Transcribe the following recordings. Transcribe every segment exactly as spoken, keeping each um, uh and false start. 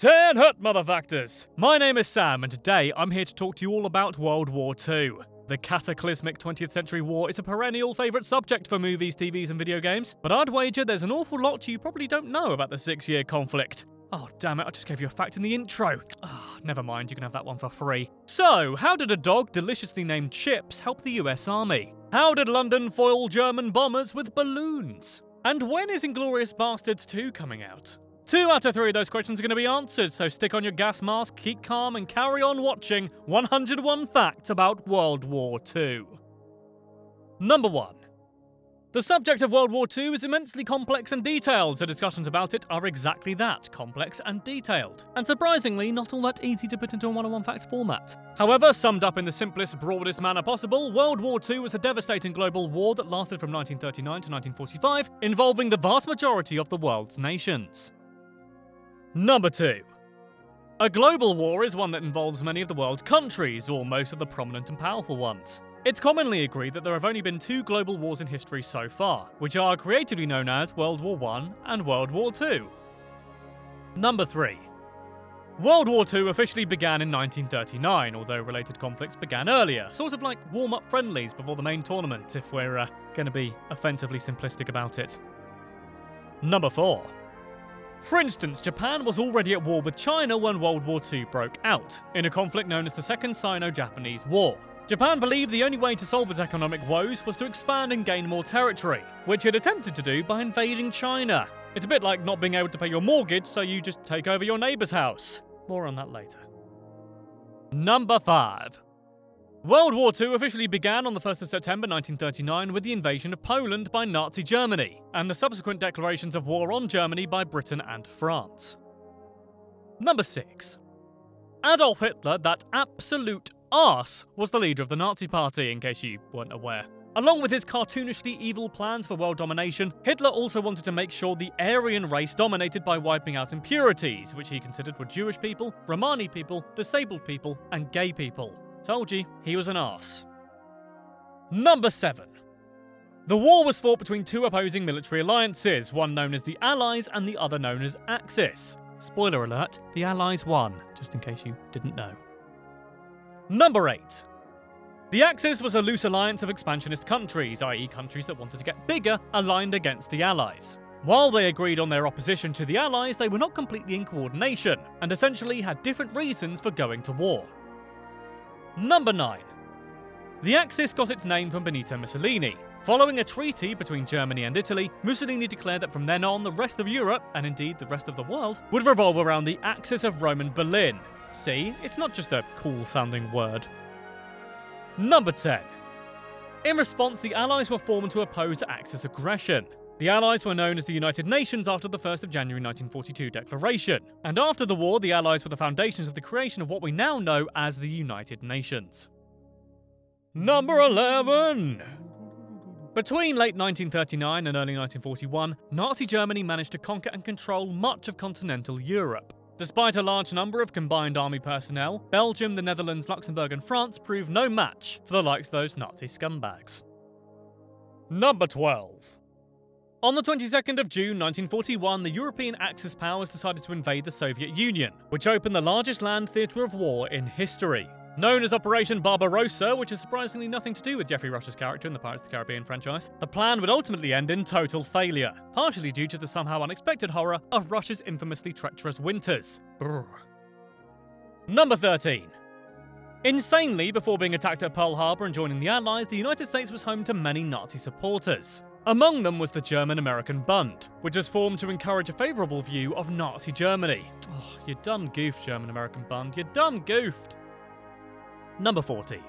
Turn hut, motherfuckers! My name is Sam, and today I'm here to talk to you all about World War Two. The cataclysmic twentieth century war is a perennial favourite subject for movies, T Vs and video games, but I'd wager there's an awful lot you probably don't know about the six-year conflict. Oh, damn it, I just gave you a fact in the intro. Ah, oh, never mind, you can have that one for free. So, how did a dog deliciously named Chips help the U S Army? How did London foil German bombers with balloons? And when is Inglourious Basterds two coming out? Two out of three of those questions are going to be answered, so stick on your gas mask, keep calm, and carry on watching one hundred one Facts About World War Two. Number one. The subject of World War Two is immensely complex and detailed, so discussions about it are exactly that, complex and detailed, and surprisingly not all that easy to put into a one-on-one facts format. However, summed up in the simplest, broadest manner possible, World War Two was a devastating global war that lasted from nineteen thirty-nine to nineteen forty-five, involving the vast majority of the world's nations. Number two. A global war is one that involves many of the world's countries, or most of the prominent and powerful ones. It's commonly agreed that there have only been two global wars in history so far, which are creatively known as World War One and World War Two. Number three. World War Two officially began in nineteen thirty-nine, although related conflicts began earlier, sort of like warm-up friendlies before the main tournament, if we're uh, going to be offensively simplistic about it. Number four. For instance, Japan was already at war with China when World War Two broke out, in a conflict known as the Second Sino-Japanese War. Japan believed the only way to solve its economic woes was to expand and gain more territory, which it attempted to do by invading China. It's a bit like not being able to pay your mortgage, so you just take over your neighbour's house. More on that later. Number five. World War Two officially began on the first of September nineteen thirty-nine with the invasion of Poland by Nazi Germany, and the subsequent declarations of war on Germany by Britain and France. Number six. Adolf Hitler, that absolute Arse was the leader of the Nazi Party, in case you weren't aware. Along with his cartoonishly evil plans for world domination, Hitler also wanted to make sure the Aryan race dominated by wiping out impurities, which he considered were Jewish people, Romani people, disabled people, and gay people. Told you, he was an arse. Number seven. The war was fought between two opposing military alliances, one known as the Allies and the other known as Axis. Spoiler alert, the Allies won, just in case you didn't know. Number eight. The Axis was a loose alliance of expansionist countries, that is countries that wanted to get bigger, aligned against the Allies. While they agreed on their opposition to the Allies, they were not completely in coordination, and essentially had different reasons for going to war. Number nine. The Axis got its name from Benito Mussolini. Following a treaty between Germany and Italy, Mussolini declared that from then on the rest of Europe, and indeed the rest of the world, would revolve around the Axis of Rome and Berlin. See, it's not just a cool-sounding word. Number ten. In response, the Allies were formed to oppose Axis aggression. The Allies were known as the United Nations after the first of January nineteen forty-two declaration, and after the war, the Allies were the foundations of the creation of what we now know as the United Nations. Number eleven. Between late nineteen thirty-nine and early nineteen forty-one, Nazi Germany managed to conquer and control much of continental Europe. Despite a large number of combined army personnel, Belgium, the Netherlands, Luxembourg and France proved no match for the likes of those Nazi scumbags. Number twelve. On the twenty-second of June nineteen forty-one, the European Axis powers decided to invade the Soviet Union, which opened the largest land theatre of war in history. Known as Operation Barbarossa, which has surprisingly nothing to do with Jeffrey Rush's character in the Pirates of the Caribbean franchise, the plan would ultimately end in total failure, partially due to the somehow unexpected horror of Rush's infamously treacherous winters. Brr. Number thirteen. Insanely, before being attacked at Pearl Harbour and joining the Allies, the United States was home to many Nazi supporters. Among them was the German-American Bund, which was formed to encourage a favourable view of Nazi Germany. Oh, you done goofed, German-American Bund, you done goofed. Number fourteen.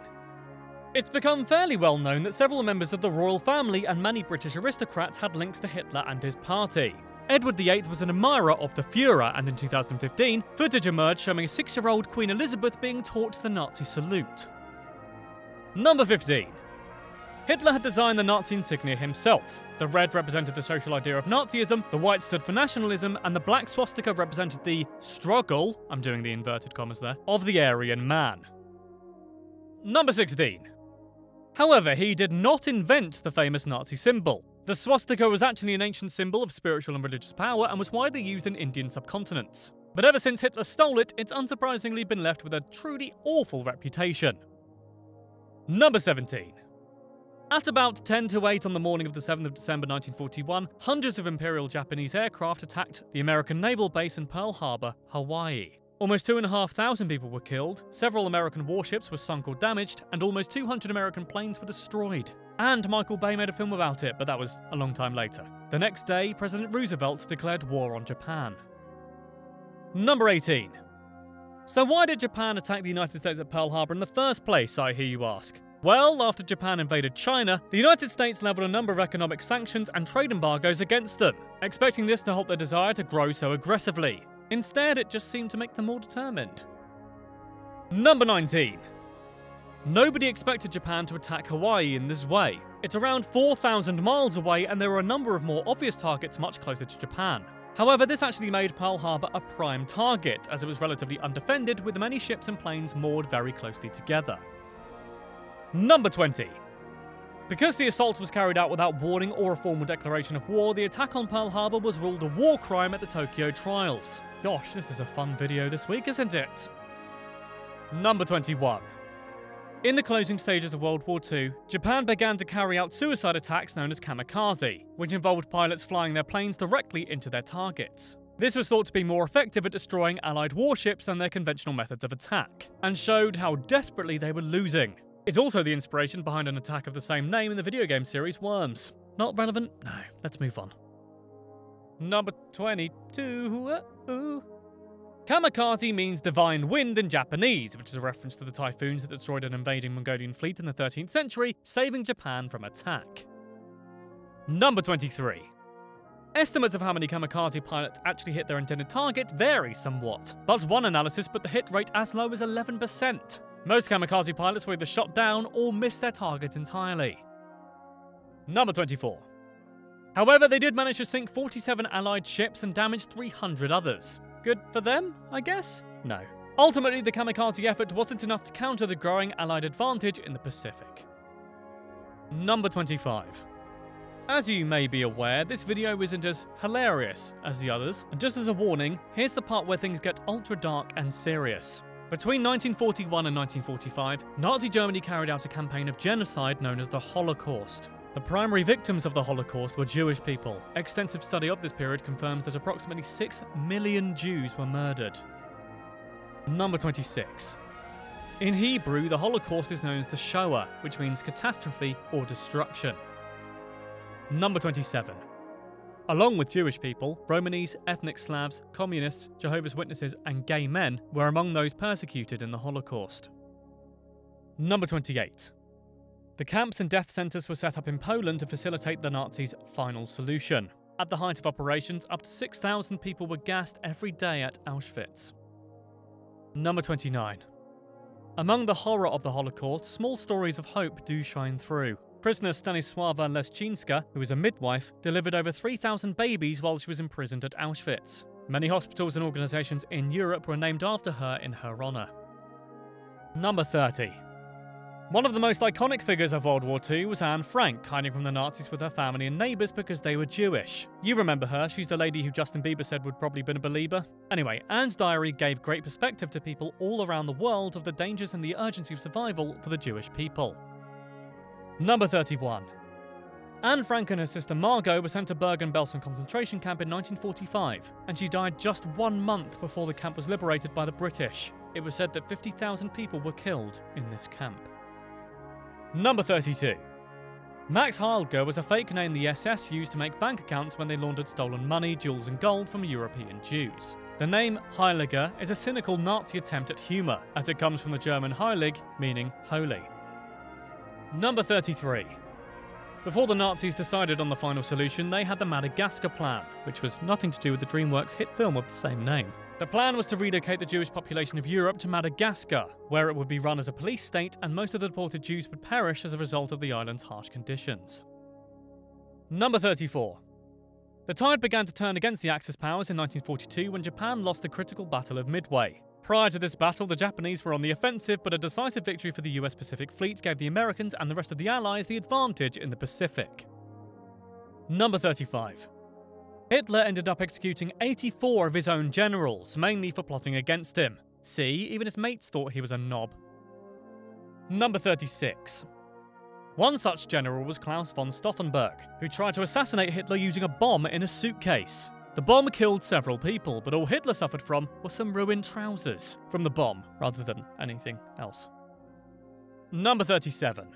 It's become fairly well known that several members of the royal family and many British aristocrats had links to Hitler and his party. Edward the Eighth was an admirer of the Führer, and in two thousand fifteen, footage emerged showing a six-year-old Queen Elizabeth being taught the Nazi salute. Number fifteen. Hitler had designed the Nazi insignia himself. The red represented the social idea of Nazism, the white stood for nationalism, and the black swastika represented the struggle, I'm doing the inverted commas there, of the Aryan man. Number sixteen. However, he did not invent the famous Nazi symbol. The swastika was actually an ancient symbol of spiritual and religious power and was widely used in Indian subcontinents. But ever since Hitler stole it, it's unsurprisingly been left with a truly awful reputation. Number seventeen. At about ten to eight on the morning of the seventh of December nineteen forty-one, hundreds of Imperial Japanese aircraft attacked the American naval base in Pearl Harbour, Hawaii. Almost two thousand five hundred people were killed, several American warships were sunk or damaged, and almost two hundred American planes were destroyed. And Michael Bay made a film about it, but that was a long time later. The next day, President Roosevelt declared war on Japan. Number eighteen. So why did Japan attack the United States at Pearl Harbor in the first place, I hear you ask? Well, after Japan invaded China, the United States leveled a number of economic sanctions and trade embargoes against them, expecting this to halt their desire to grow so aggressively. Instead, it just seemed to make them more determined. Number nineteen. Nobody expected Japan to attack Hawaii in this way. It's around four thousand miles away, and there were a number of more obvious targets much closer to Japan. However, this actually made Pearl Harbor a prime target, as it was relatively undefended, with many ships and planes moored very closely together. Number twenty. Because the assault was carried out without warning or a formal declaration of war, the attack on Pearl Harbor was ruled a war crime at the Tokyo trials. Gosh, this is a fun video this week, isn't it? Number twenty-one. In the closing stages of World War Two, Japan began to carry out suicide attacks known as kamikaze, which involved pilots flying their planes directly into their targets. This was thought to be more effective at destroying Allied warships than their conventional methods of attack, and showed how desperately they were losing. It's also the inspiration behind an attack of the same name in the video game series Worms. Not relevant? No, let's move on. Number twenty-two. Uh-oh. Kamikaze means divine wind in Japanese, which is a reference to the typhoons that destroyed an invading Mongolian fleet in the thirteenth century, saving Japan from attack. Number twenty-three. Estimates of how many kamikaze pilots actually hit their intended target vary somewhat, but one analysis put the hit rate as low as eleven percent. Most kamikaze pilots were either shot down or missed their target entirely. Number twenty-four. However, they did manage to sink forty-seven Allied ships and damage three hundred others. Good for them, I guess? No. Ultimately, the kamikaze effort wasn't enough to counter the growing Allied advantage in the Pacific. Number twenty-five. As you may be aware, this video isn't as hilarious as the others, and just as a warning, here's the part where things get ultra dark and serious. Between nineteen forty-one and nineteen forty-five, Nazi Germany carried out a campaign of genocide known as the Holocaust. The primary victims of the Holocaust were Jewish people. Extensive study of this period confirms that approximately six million Jews were murdered. Number twenty-six. In Hebrew, the Holocaust is known as the Shoah, which means catastrophe or destruction. Number twenty-seven. Along with Jewish people, Romanese, ethnic Slavs, communists, Jehovah's Witnesses, and gay men were among those persecuted in the Holocaust. Number twenty-eight. The camps and death centres were set up in Poland to facilitate the Nazis' final solution. At the height of operations, up to six thousand people were gassed every day at Auschwitz. Number twenty-nine. Among the horror of the Holocaust, small stories of hope do shine through. Prisoner Stanisława Leszczyńska, who was a midwife, delivered over three thousand babies while she was imprisoned at Auschwitz. Many hospitals and organisations in Europe were named after her in her honour. Number thirty. One of the most iconic figures of World War Two was Anne Frank, hiding from the Nazis with her family and neighbours because they were Jewish. You remember her, she's the lady who Justin Bieber said would probably been a believer. Anyway, Anne's diary gave great perspective to people all around the world of the dangers and the urgency of survival for the Jewish people. Number thirty-one. Anne Frank and her sister Margot were sent to Bergen-Belsen concentration camp in nineteen forty-five, and she died just one month before the camp was liberated by the British. It was said that fifty thousand people were killed in this camp. Number thirty-two. Max Heiliger was a fake name the S S used to make bank accounts when they laundered stolen money, jewels and gold from European Jews. The name Heiliger is a cynical Nazi attempt at humour, as it comes from the German heilig, meaning holy. Number thirty-three. Before the Nazis decided on the final solution, they had the Madagascar Plan, which was nothing to do with the DreamWorks hit film of the same name. The plan was to relocate the Jewish population of Europe to Madagascar, where it would be run as a police state and most of the deported Jews would perish as a result of the island's harsh conditions. Number thirty-four. The tide began to turn against the Axis powers in nineteen forty-two when Japan lost the critical Battle of Midway. Prior to this battle, the Japanese were on the offensive, but a decisive victory for the U S Pacific Fleet gave the Americans and the rest of the Allies the advantage in the Pacific. Number thirty-five. Hitler ended up executing eighty-four of his own generals, mainly for plotting against him. See, even his mates thought he was a knob. Number thirty-six. One such general was Claus von Stauffenberg, who tried to assassinate Hitler using a bomb in a suitcase. The bomb killed several people, but all Hitler suffered from were some ruined trousers from the bomb, rather than anything else. Number thirty-seven.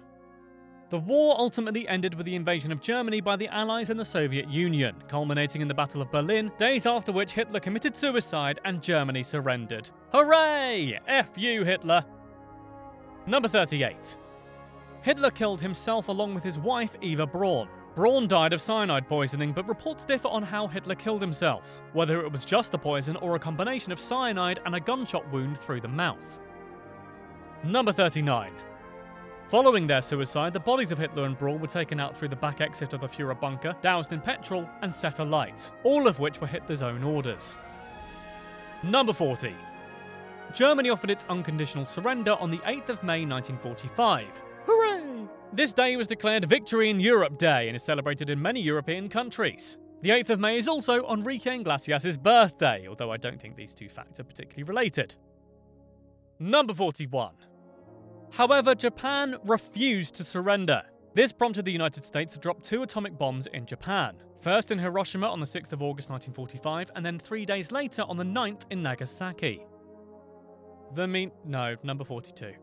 The war ultimately ended with the invasion of Germany by the Allies and the Soviet Union, culminating in the Battle of Berlin, days after which Hitler committed suicide and Germany surrendered. Hooray! F you, Hitler! Number thirty-eight. Hitler killed himself along with his wife, Eva Braun. Braun died of cyanide poisoning, but reports differ on how Hitler killed himself, whether it was just the poison or a combination of cyanide and a gunshot wound through the mouth. Number thirty-nine. Following their suicide, the bodies of Hitler and Braun were taken out through the back exit of the Führerbunker, doused in petrol, and set alight, all of which were Hitler's own orders. Number forty. Germany offered its unconditional surrender on the eighth of May nineteen forty-five. Hooray! This day was declared Victory in Europe Day and is celebrated in many European countries. The eighth of May is also Enrique Iglesias' birthday, although I don't think these two facts are particularly related. Number forty-one. However, Japan refused to surrender. This prompted the United States to drop two atomic bombs in Japan, first in Hiroshima on the sixth of August nineteen forty-five, and then three days later on the ninth in Nagasaki. The mean... no, number forty-two.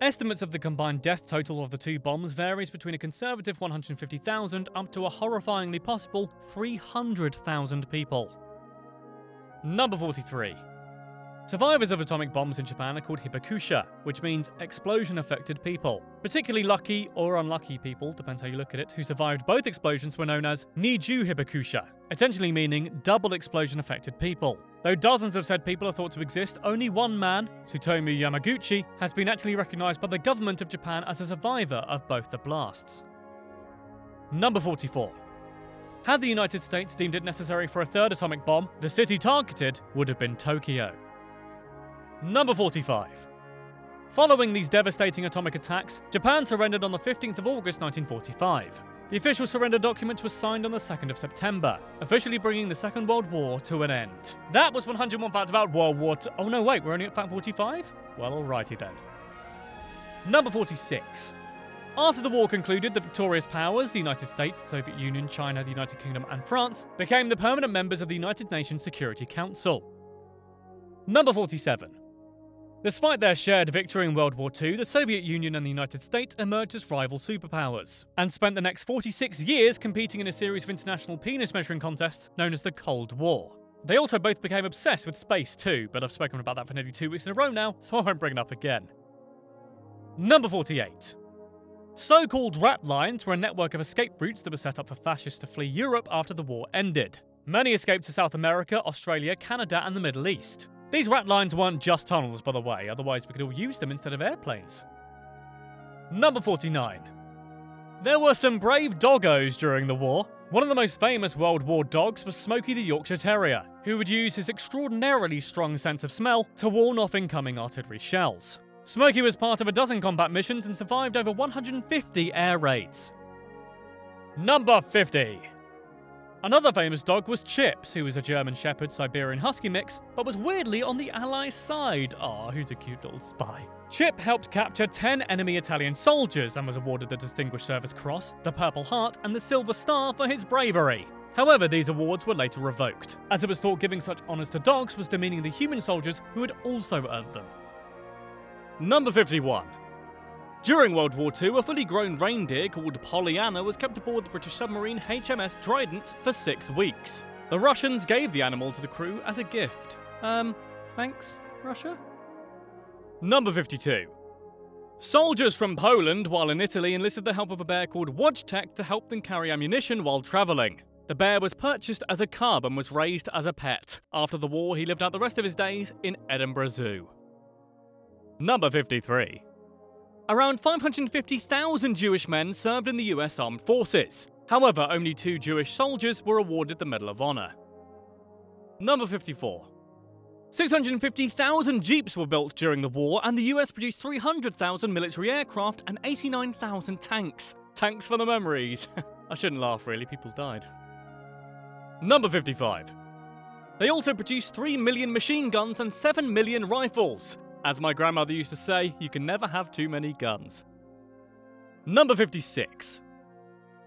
Estimates of the combined death total of the two bombs varies between a conservative one hundred fifty thousand up to a horrifyingly possible three hundred thousand people. Number forty-three. Survivors of atomic bombs in Japan are called hibakusha, which means explosion-affected people. Particularly lucky or unlucky people, depends how you look at it, who survived both explosions were known as niju hibakusha, essentially meaning double explosion-affected people. Though dozens of said people are thought to exist, only one man, Tsutomu Yamaguchi, has been actually recognised by the government of Japan as a survivor of both the blasts. Number forty-four. Had the United States deemed it necessary for a third atomic bomb, the city targeted would have been Tokyo. Number forty-five. Following these devastating atomic attacks, Japan surrendered on the fifteenth of August nineteen forty-five. The official surrender document was signed on the second of September, officially bringing the Second World War to an end. That was one hundred and one facts about World War two. Oh no, wait, we're only at fact forty-five? Well, alrighty then. Number forty-six. After the war concluded, the victorious powers, the United States, the Soviet Union, China, the United Kingdom, and France, became the permanent members of the United Nations Security Council. Number forty-seven. Despite their shared victory in World War two, the Soviet Union and the United States emerged as rival superpowers, and spent the next forty-six years competing in a series of international penis measuring contests known as the Cold War. They also both became obsessed with space too, but I've spoken about that for nearly two weeks in a row now, so I won't bring it up again. Number forty-eight. So-called rat lines were a network of escape routes that were set up for fascists to flee Europe after the war ended. Many escaped to South America, Australia, Canada, and the Middle East. These rat lines weren't just tunnels, by the way, otherwise we could all use them instead of airplanes. Number forty-nine. There were some brave doggos during the war. One of the most famous World War dogs was Smokey the Yorkshire Terrier, who would use his extraordinarily strong sense of smell to warn off incoming artillery shells. Smokey was part of a dozen combat missions and survived over one hundred fifty air raids. Number fifty. Another famous dog was Chips, who was a German Shepherd-Siberian Husky mix, but was weirdly on the Allies' side. Aw, who's a cute little spy. Chip helped capture ten enemy Italian soldiers and was awarded the Distinguished Service Cross, the Purple Heart, and the Silver Star for his bravery. However, these awards were later revoked, as it was thought giving such honours to dogs was demeaning the human soldiers who had also earned them. Number fifty-one. During World War two, a fully grown reindeer called Pollyanna was kept aboard the British submarine H M S Trident for six weeks. The Russians gave the animal to the crew as a gift. Um, thanks, Russia? Number fifty-two. Soldiers from Poland, while in Italy, enlisted the help of a bear called Wojtek to help them carry ammunition while travelling. The bear was purchased as a cub and was raised as a pet. After the war, he lived out the rest of his days in Edinburgh Zoo. Number fifty-three. Around five hundred fifty thousand Jewish men served in the U S Armed Forces. However, only two Jewish soldiers were awarded the Medal of Honor. Number fifty-four. six hundred fifty thousand Jeeps were built during the war, and the U S produced three hundred thousand military aircraft and eighty-nine thousand tanks. Tanks for the memories. I shouldn't laugh, really, people died. Number fifty-five. They also produced three million machine guns and seven million rifles. As my grandmother used to say, you can never have too many guns. Number fifty-six.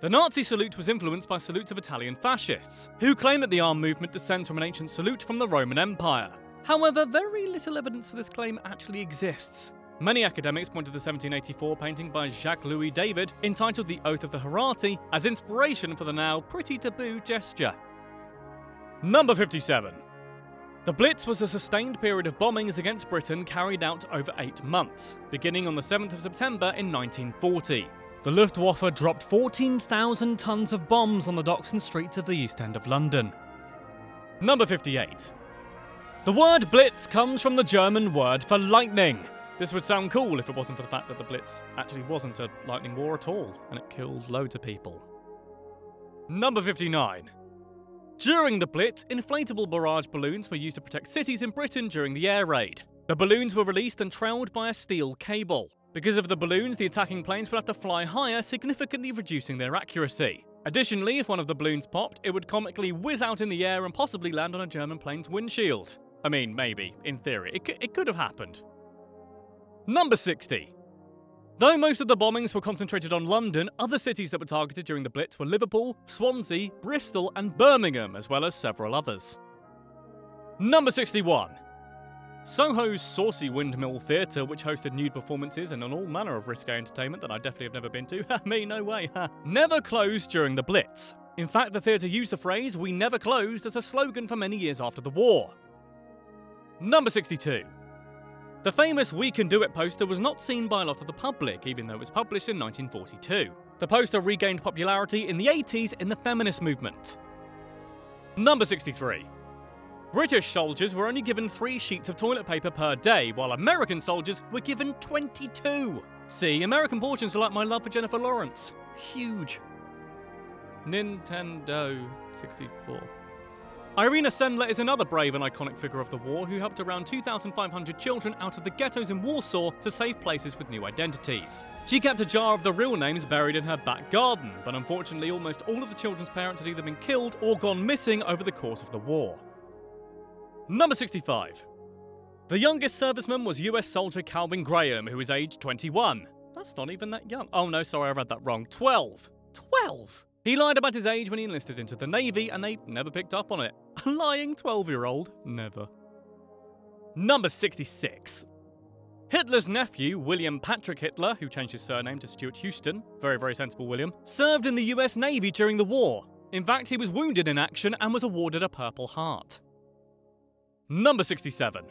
The Nazi salute was influenced by salutes of Italian fascists, who claim that the armed movement descends from an ancient salute from the Roman Empire. However, very little evidence for this claim actually exists. Many academics point to the seventeen eighty-four painting by Jacques Louis David, entitled The Oath of the Horatii, as inspiration for the now pretty taboo gesture. Number fifty-seven. The Blitz was a sustained period of bombings against Britain carried out over eight months, beginning on the seventh of September in nineteen forty. The Luftwaffe dropped fourteen thousand tons of bombs on the docks and streets of the East End of London. Number fifty-eight. The word Blitz comes from the German word for lightning. This would sound cool if it wasn't for the fact that the Blitz actually wasn't a lightning war at all, and it killed loads of people. Number fifty-nine. During the Blitz, inflatable barrage balloons were used to protect cities in Britain during the air raid. The balloons were released and trailed by a steel cable. Because of the balloons, the attacking planes would have to fly higher, significantly reducing their accuracy. Additionally, if one of the balloons popped, it would comically whiz out in the air and possibly land on a German plane's windshield. I mean, maybe, in theory, it, it could have happened. Number sixty. Though most of the bombings were concentrated on London, other cities that were targeted during the Blitz were Liverpool, Swansea, Bristol and Birmingham, as well as several others. Number sixty-one. Soho's Saucy Windmill Theatre, which hosted nude performances and an all manner of risque entertainment that I definitely have never been to, me no way, never closed during the Blitz. In fact, the theatre used the phrase, "We never closed," as a slogan for many years after the war. Number sixty-two. The famous We Can Do It poster was not seen by a lot of the public, even though it was published in nineteen forty-two. The poster regained popularity in the eighties in the feminist movement. Number sixty-three. British soldiers were only given three sheets of toilet paper per day, while American soldiers were given twenty-two. See, American portions are like my love for Jennifer Lawrence. Huge. Nintendo sixty-four. Irina Sendler is another brave and iconic figure of the war who helped around two thousand five hundred children out of the ghettos in Warsaw to safe places with new identities. She kept a jar of the real names buried in her back garden, but unfortunately almost all of the children's parents had either been killed or gone missing over the course of the war. Number sixty-five. The youngest serviceman was U S soldier Calvin Graham, who is aged twenty-one. That's not even that young. Oh no, sorry, I read that wrong. twelve. twelve! He lied about his age when he enlisted into the Navy, and they never picked up on it. A lying twelve-year-old? Never. Number sixty-six. Hitler's nephew, William Patrick Hitler, who changed his surname to Stuart Houston, very, very sensible William, served in the U S Navy during the war. In fact, he was wounded in action and was awarded a Purple Heart. Number sixty-seven.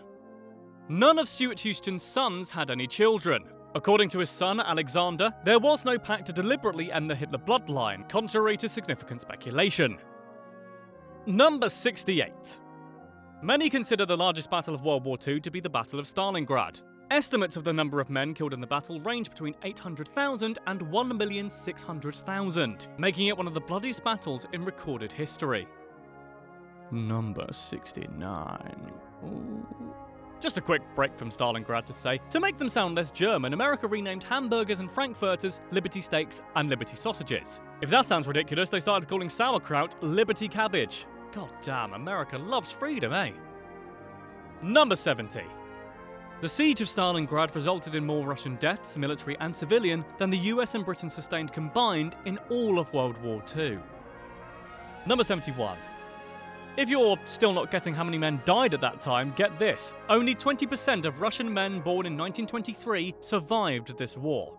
None of Stuart Houston's sons had any children. According to his son, Alexander, there was no pact to deliberately end the Hitler bloodline, contrary to significant speculation. Number sixty-eight. Many consider the largest battle of World War Two to be the Battle of Stalingrad. Estimates of the number of men killed in the battle range between eight hundred thousand and one million six hundred thousand, making it one of the bloodiest battles in recorded history. Number sixty-nine. Ooh. Just a quick break from Stalingrad to say, to make them sound less German, America renamed hamburgers and frankfurters Liberty steaks and Liberty sausages. If that sounds ridiculous, they started calling sauerkraut Liberty cabbage. God damn, America loves freedom, eh? Number seventy. The siege of Stalingrad resulted in more Russian deaths, military and civilian, than the U S and Britain sustained combined in all of World War Two. Number seventy-one. If you're still not getting how many men died at that time, get this. Only twenty percent of Russian men born in nineteen twenty-three survived this war.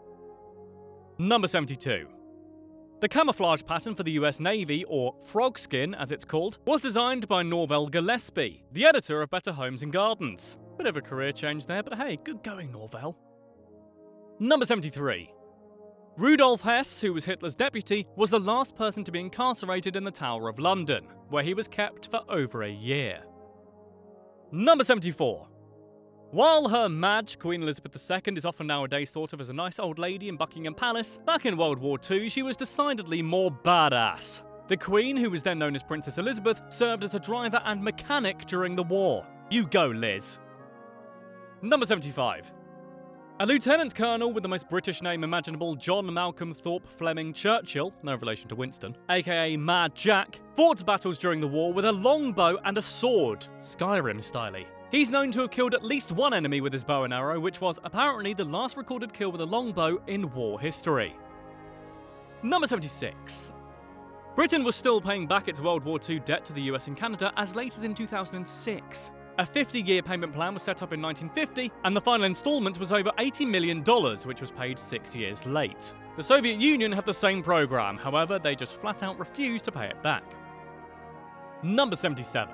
Number seventy-two. The camouflage pattern for the U S Navy, or frog skin as it's called, was designed by Norval Gillespie, the editor of Better Homes and Gardens. Bit of a career change there, but hey, good going, Norval. Number seventy-three. Rudolf Hess, who was Hitler's deputy, was the last person to be incarcerated in the Tower of London, where he was kept for over a year. Number seventy-four. While her Madge, Queen Elizabeth the Second, is often nowadays thought of as a nice old lady in Buckingham Palace, back in World War Two she was decidedly more badass. The Queen, who was then known as Princess Elizabeth, served as a driver and mechanic during the war. You go, Liz. Number seventy-five. A lieutenant colonel with the most British name imaginable, John Malcolm Thorpe Fleming Churchill, no relation to Winston, aka Mad Jack, fought battles during the war with a longbow and a sword, Skyrim-style. He's known to have killed at least one enemy with his bow and arrow, which was apparently the last recorded kill with a longbow in war history. Number seventy-six. Britain was still paying back its World War Two debt to the U S and Canada as late as in two thousand six. A fifty-year payment plan was set up in nineteen fifty, and the final instalment was over eighty million dollars, which was paid six years late. The Soviet Union had the same program, however, they just flat out refused to pay it back. Number seventy-seven.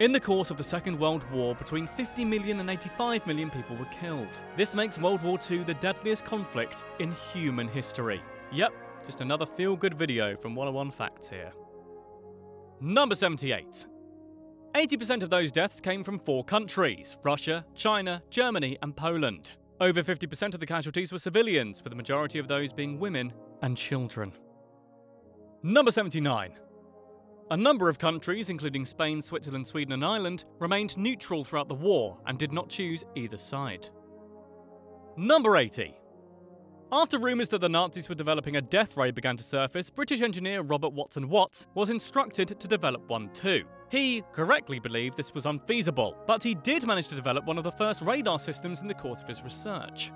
In the course of the Second World War, between fifty million and eighty-five million people were killed. This makes World War Two the deadliest conflict in human history. Yep, just another feel-good video from one oh one Facts here. Number seventy-eight. eighty percent of those deaths came from four countries: Russia, China, Germany, and Poland. Over fifty percent of the casualties were civilians, with the majority of those being women and children. Number seventy-nine. A number of countries, including Spain, Switzerland, Sweden and Ireland, remained neutral throughout the war and did not choose either side. Number eighty. After rumours that the Nazis were developing a death ray began to surface, British engineer Robert Watson Watt was instructed to develop one too. He correctly believed this was unfeasible, but he did manage to develop one of the first radar systems in the course of his research.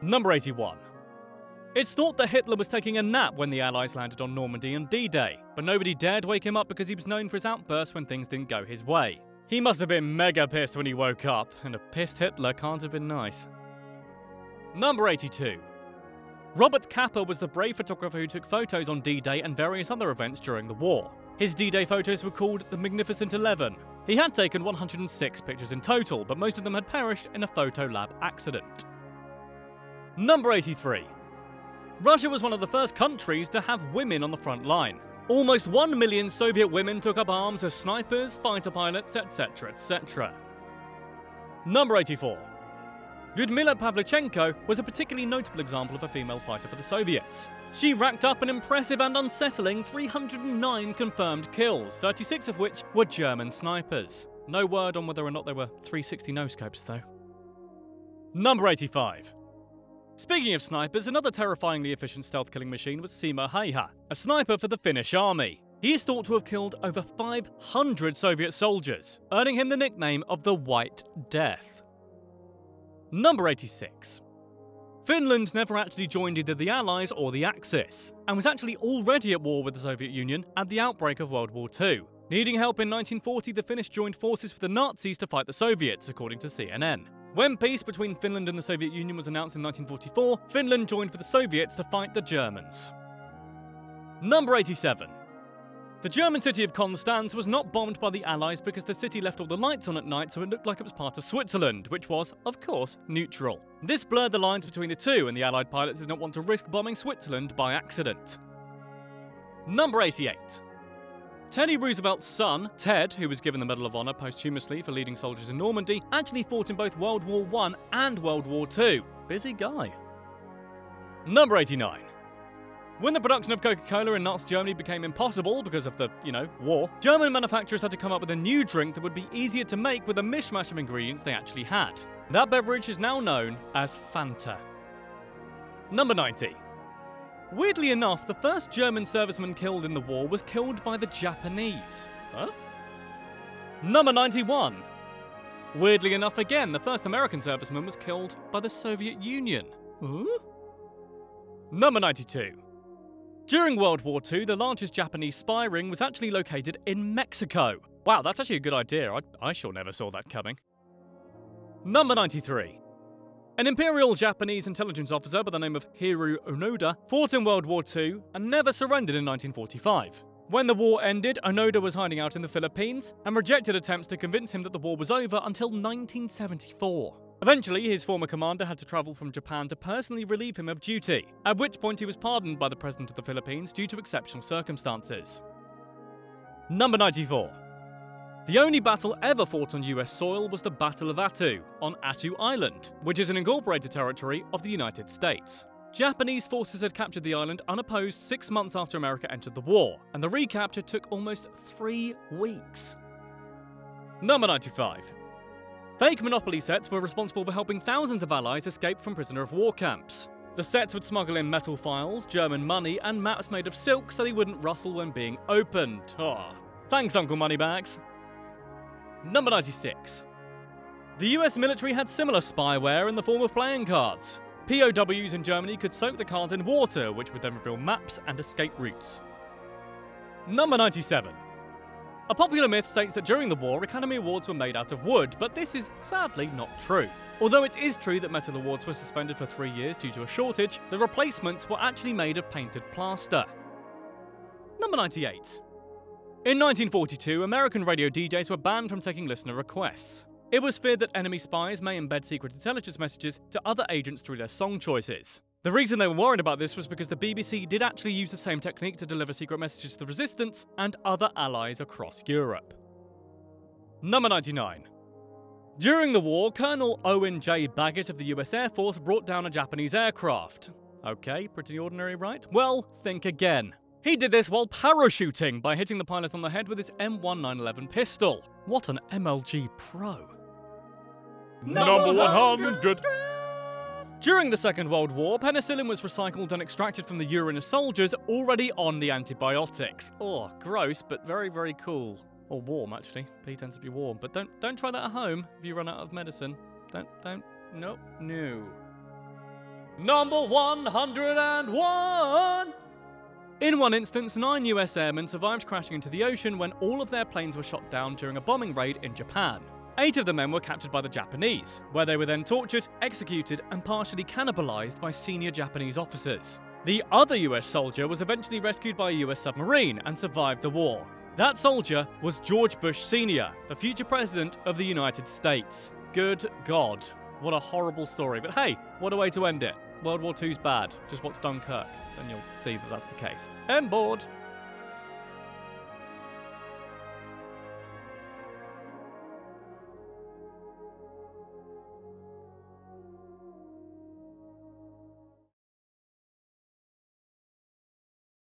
Number eighty-one. It's thought that Hitler was taking a nap when the Allies landed on Normandy on D Day, but nobody dared wake him up because he was known for his outbursts when things didn't go his way. He must have been mega pissed when he woke up, and a pissed Hitler can't have been nice. Number eighty-two. Robert Capa was the brave photographer who took photos on D Day and various other events during the war. His D Day photos were called the Magnificent Eleven. He had taken one hundred six pictures in total, but most of them had perished in a photo lab accident. Number eighty-three. Russia was one of the first countries to have women on the front line. Almost one million Soviet women took up arms as snipers, fighter pilots, et cetera, et cetera. Number eighty-four. Lyudmila Pavlichenko was a particularly notable example of a female fighter for the Soviets. She racked up an impressive and unsettling three hundred nine confirmed kills, thirty-six of which were German snipers. No word on whether or not there were three sixty no-scopes, though. Number eighty-five. Speaking of snipers, another terrifyingly efficient stealth killing machine was Simo Häyhä, a sniper for the Finnish army. He is thought to have killed over five hundred Soviet soldiers, earning him the nickname of the White Death. Number eighty-six. Finland never actually joined either the Allies or the Axis, and was actually already at war with the Soviet Union at the outbreak of World War Two. Needing help in nineteen forty, the Finnish joined forces with the Nazis to fight the Soviets, according to C N N. When peace between Finland and the Soviet Union was announced in nineteen forty-four, Finland joined with the Soviets to fight the Germans. Number eighty-seven. The German city of Konstanz was not bombed by the Allies because the city left all the lights on at night, so it looked like it was part of Switzerland, which was, of course, neutral. This blurred the lines between the two, and the Allied pilots did not want to risk bombing Switzerland by accident. Number eighty-eight. Teddy Roosevelt's son, Ted, who was given the Medal of Honor posthumously for leading soldiers in Normandy, actually fought in both World War One and World War Two. Busy guy. Number eighty-nine. When the production of Coca-Cola in Nazi Germany became impossible because of the, you know, war, German manufacturers had to come up with a new drink that would be easier to make with a mishmash of ingredients they actually had. That beverage is now known as Fanta. Number ninety. Weirdly enough, the first German serviceman killed in the war was killed by the Japanese. Huh? Number ninety-one. Weirdly enough again, the first American serviceman was killed by the Soviet Union. Ooh? Number ninety-two. During World War Two, the largest Japanese spy ring was actually located in Mexico. Wow, that's actually a good idea. I, I sure never saw that coming. Number ninety-three. An Imperial Japanese intelligence officer by the name of Hiru Onoda fought in World War Two and never surrendered in nineteen forty-five. When the war ended, Onoda was hiding out in the Philippines and rejected attempts to convince him that the war was over until nineteen seventy-four. Eventually, his former commander had to travel from Japan to personally relieve him of duty, at which point he was pardoned by the President of the Philippines due to exceptional circumstances. Number ninety-four. The only battle ever fought on U S soil was the Battle of Attu, on Attu Island, which is an incorporated territory of the United States. Japanese forces had captured the island unopposed six months after America entered the war, and the recapture took almost three weeks. Number ninety-five. Fake Monopoly sets were responsible for helping thousands of Allies escape from prisoner of war camps. The sets would smuggle in metal files, German money, and maps made of silk so they wouldn't rustle when being opened. Oh. Thanks, Uncle Moneybags. Number ninety-six. The U S military had similar spyware in the form of playing cards. P O Ws in Germany could soak the cards in water, which would then reveal maps and escape routes. Number ninety-seven. A popular myth states that during the war, Academy Awards were made out of wood, but this is sadly not true. Although it is true that metal awards were suspended for three years due to a shortage, the replacements were actually made of painted plaster. Number ninety-eight. In nineteen forty-two, American radio D Js were banned from taking listener requests. It was feared that enemy spies may embed secret intelligence messages to other agents through their song choices. The reason they were worried about this was because the B B C did actually use the same technique to deliver secret messages to the resistance and other allies across Europe. Number ninety-nine. During the war, Colonel Owen J. Baggett of the U S Air Force brought down a Japanese aircraft. Okay, pretty ordinary, right? Well, think again. He did this while parachuting by hitting the pilot on the head with his M nineteen eleven pistol. What an M L G pro. Number one hundred! During the Second World War, penicillin was recycled and extracted from the urine of soldiers already on the antibiotics. Oh, gross, but very, very cool. Or warm, actually. Pee tends to be warm. But don't don't try that at home if you run out of medicine. Don't, don't, no, no. Number one hundred and one! In one instance, nine U S airmen survived crashing into the ocean when all of their planes were shot down during a bombing raid in Japan. Eight of the men were captured by the Japanese, where they were then tortured, executed, and partially cannibalized by senior Japanese officers. The other U S soldier was eventually rescued by a U S submarine and survived the war. That soldier was George Bush Senior, the future president of the United States. Good God, what a horrible story. But hey, what a way to end it. World War two's bad. Just watch Dunkirk, and you'll see that that's the case. End board.